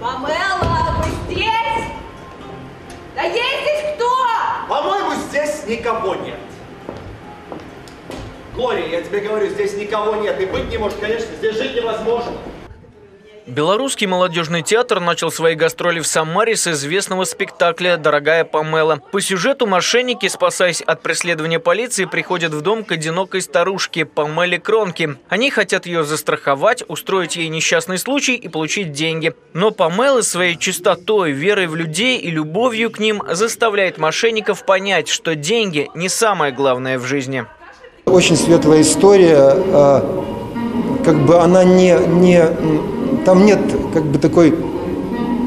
Памела, вы здесь? Да есть здесь кто? По-моему, здесь никого нет. Глория, я тебе говорю, здесь никого нет. И быть не может, конечно, здесь жить невозможно. Белорусский молодежный театр начал свои гастроли в Самаре с известного спектакля «Дорогая Памелла». По сюжету мошенники, спасаясь от преследования полиции, приходят в дом к одинокой старушке Памеле Кронке. Они хотят ее застраховать, устроить ей несчастный случай и получить деньги. Но Памела своей чистотой, верой в людей и любовью к ним заставляет мошенников понять, что деньги не самое главное в жизни. Очень светлая история, как бы она не там нет, как бы, такой,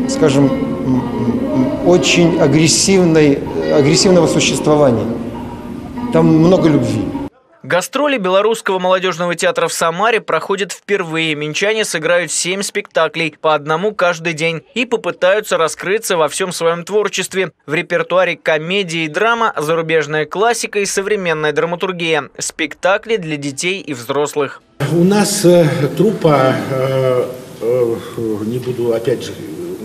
скажем, очень агрессивного существования. Там много любви. Гастроли Белорусского молодежного театра в Самаре проходят впервые. Минчане сыграют 7 спектаклей, по одному каждый день, и попытаются раскрыться во всем своем творчестве. В репертуаре комедия и драма, зарубежная классика и современная драматургия. Спектакли для детей и взрослых. У нас труппа, не буду опять же,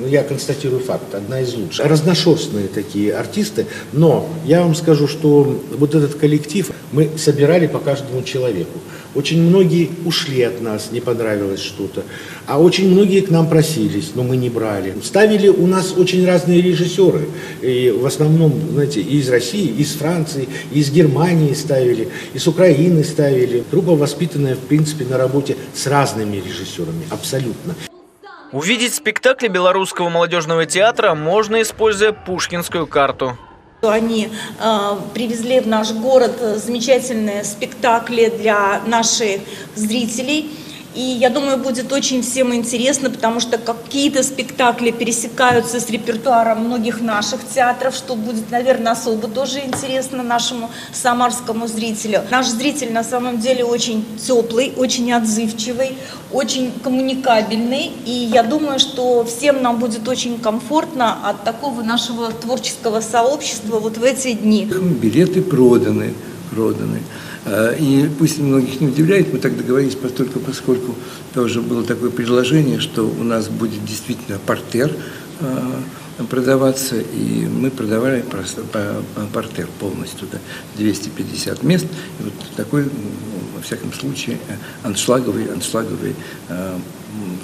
я констатирую факт, одна из лучших. Разношерстные такие артисты, но я вам скажу, что вот этот коллектив мы собирали по каждому человеку. Очень многие ушли от нас, не понравилось что-то, а очень многие к нам просились, но мы не брали. Ставили у нас очень разные режиссеры, и в основном, знаете, и из России, и из Франции, и из Германии ставили, и с Украины ставили. Труппа воспитанная, в принципе, на работе с разными режиссерами, абсолютно. Увидеть спектакли Белорусского молодежного театра можно, используя пушкинскую карту. Они привезли в наш город замечательные спектакли для наших зрителей. И я думаю, будет очень всем интересно, потому что какие-то спектакли пересекаются с репертуаром многих наших театров, что будет, наверное, особо тоже интересно нашему самарскому зрителю. Наш зритель на самом деле очень теплый, очень отзывчивый, очень коммуникабельный. И я думаю, что всем нам будет очень комфортно от такого нашего творческого сообщества вот в эти дни. Билеты проданы. И пусть многих не удивляет, мы так договорились, поскольку тоже было такое предложение, что у нас будет действительно партер продаваться, и мы продавали просто партер полностью, да, 250 мест. И вот такой, во всяком случае, аншлаговый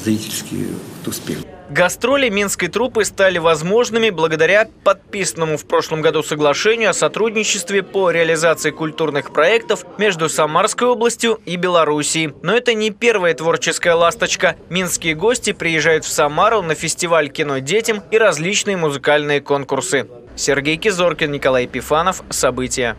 зрительский успех. Гастроли минской труппы стали возможными благодаря подписанному в прошлом году соглашению о сотрудничестве по реализации культурных проектов между Самарской областью и Белоруссией. Но это не первая творческая ласточка. Минские гости приезжают в Самару на фестиваль кино детям и различные музыкальные конкурсы. Сергей Кизоркин, Николай Пифанов. События.